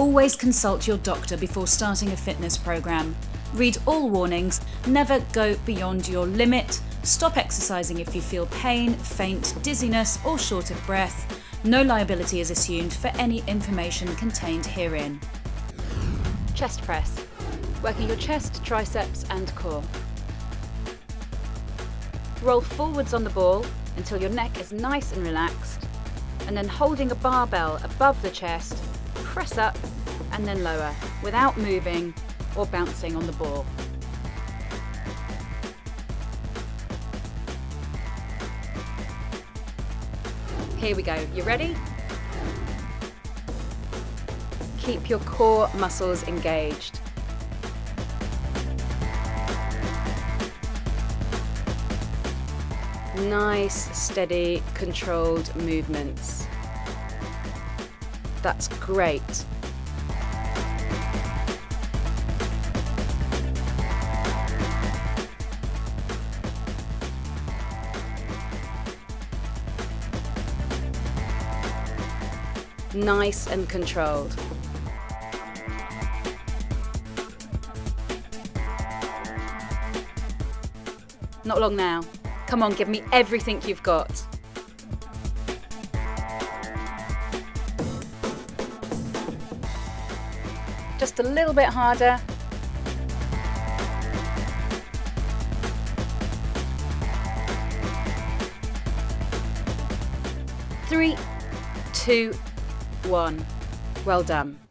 Always consult your doctor before starting a fitness program. Read all warnings, never go beyond your limit, stop exercising if you feel pain, faint, dizziness, or short of breath. No liability is assumed for any information contained herein. Chest press, working your chest, triceps, and core. Roll forwards on the ball until your neck is nice and relaxed, and then holding a barbell above the chest, press up and then lower without moving or bouncing on the ball. Here we go, you ready? Keep your core muscles engaged. Nice, steady, controlled movements. That's great. Nice and controlled. Not long now. Come on, give me everything you've got. Just a little bit harder. Three, two, one. Well done.